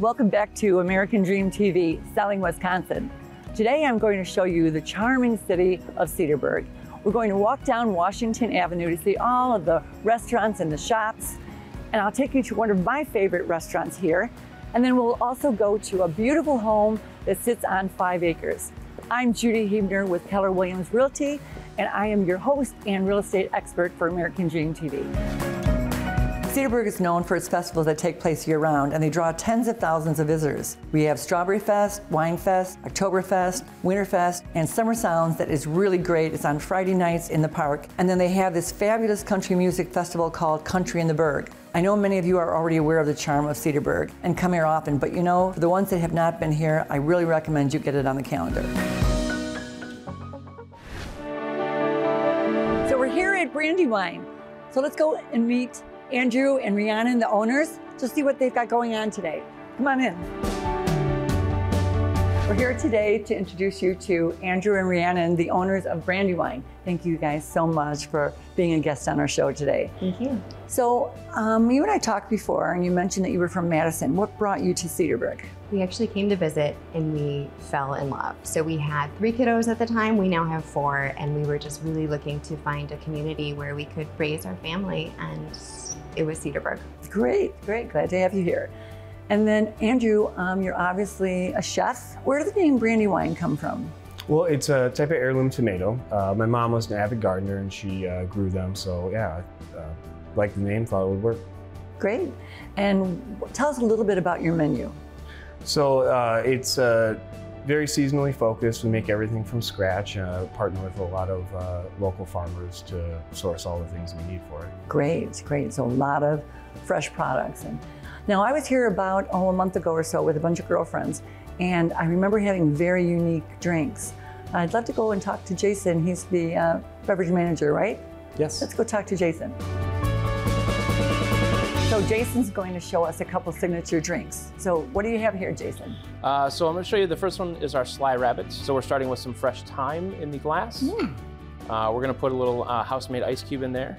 Welcome back to American Dream TV, Selling Wisconsin. Today I'm going to show you the charming city of Cedarburg. We're going to walk down Washington Avenue to see all of the restaurants and the shops, and I'll take you to one of my favorite restaurants here, and then we'll also go to a beautiful home that sits on 5 acres. I'm Judy Huebner with Keller Williams Realty, and I am your host and real estate expert for American Dream TV. Cedarburg is known for its festivals that take place year-round, and they draw tens of thousands of visitors. We have Strawberry Fest, Wine Fest, Oktoberfest, Winter Fest, and Summer Sounds that is really great. It's on Friday nights in the park, and then they have this fabulous country music festival called Country in the Burg. I know many of you are already aware of the charm of Cedarburg and come here often, but you know, for the ones that have not been here, I really recommend you get it on the calendar. So we're here at Brandywine. So let's go and meet Andrew and Rhiannon, the owners, to see what they've got going on today. Come on in. We're here today to introduce you to Andrew and Rhiannon, the owners of Brandywine. Thank you guys so much for being a guest on our show today. Thank you. So you and I talked before, and you mentioned that you were from Madison. What brought you to Cedarburg? We actually came to visit and we fell in love. So we had 3 kiddos at the time, we now have 4, and we were just really looking to find a community where we could raise our family, and it was Cedarburg. Great, great, glad to have you here. And then Andrew, you're obviously a chef. Where did the name Brandywine come from? Well, it's a type of heirloom tomato. My mom was an avid gardener and she grew them. So yeah, liked the name, thought it would work. Great. And tell us a little bit about your menu. So it's very seasonally focused. We make everything from scratch, partner with a lot of local farmers to source all the things we need for it. Great, great. So a lot of fresh products. Now, I was here about, a month ago or so with a bunch of girlfriends, and I remember having very unique drinks. I'd love to go and talk to Jason. He's the beverage manager, right? Yes. Let's go talk to Jason. So Jason's going to show us a couple signature drinks. So what do you have here, Jason? So I'm going to show you, the first one is our Sly Rabbit. So we're starting with some fresh thyme in the glass. Mm. We're going to put a little house-made ice cube in there.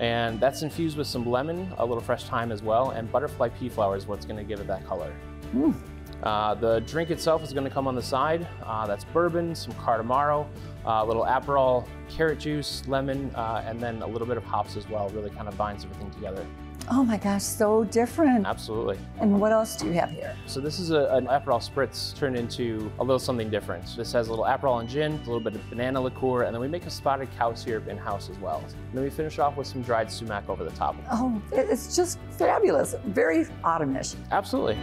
And that's infused with some lemon, a little fresh thyme as well, and butterfly pea flower is what's going to give it that color. Mm. The drink itself is going to come on the side. That's bourbon, some cardamaro, a little Aperol, carrot juice, lemon, and then a little bit of hops as well. Really kind of binds everything together. Oh my gosh, so different. Absolutely. And what else do you have here? So this is an Aperol spritz turned into a little something different. This has a little Aperol and gin, a little bit of banana liqueur, and then we make a spotted cow syrup in-house as well. And then we finish off with some dried sumac over the top. Oh, it's just fabulous. Very autumnish. Absolutely.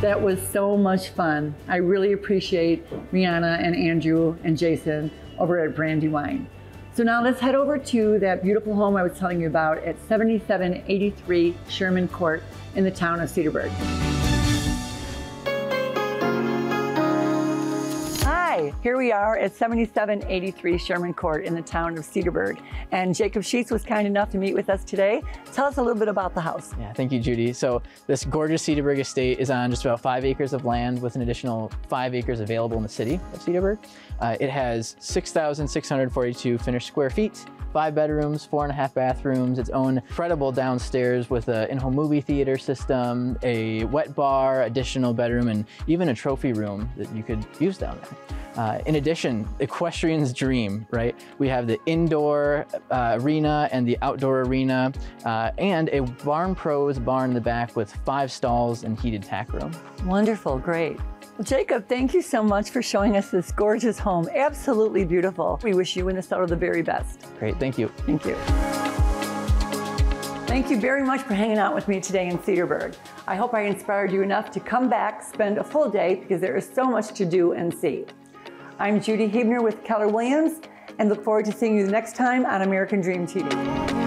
That was so much fun. I really appreciate Rhianna and Andrew and Jason over at Brandywine. So now let's head over to that beautiful home I was telling you about at 7783 Sherman Court in the town of Cedarburg. Hi, here we are at 7783 Sherman Court in the town of Cedarburg. And Jacob Sheets was kind enough to meet with us today. Tell us a little bit about the house. Yeah, thank you, Judy. So this gorgeous Cedarburg estate is on just about 5 acres of land with an additional 5 acres available in the city of Cedarburg. It has 6,642 finished square feet, 5 bedrooms, 4.5 bathrooms, its own incredible downstairs with an in-home movie theater system, a wet bar, additional bedroom, and even a trophy room that you could use down there. In addition, Equestrian's Dream, right? We have the indoor arena and the outdoor arena, and a Barn Pros barn in the back with 5 stalls and heated tack room. Wonderful, great. Well, Jacob, thank you so much for showing us this gorgeous home. Absolutely beautiful. We wish you and Estelle the very best. Great, thank you. Thank you. Thank you very much for hanging out with me today in Cedarburg. I hope I inspired you enough to come back, spend a full day, because there is so much to do and see. I'm Judy Huebner with Keller Williams, and look forward to seeing you the next time on American Dream TV.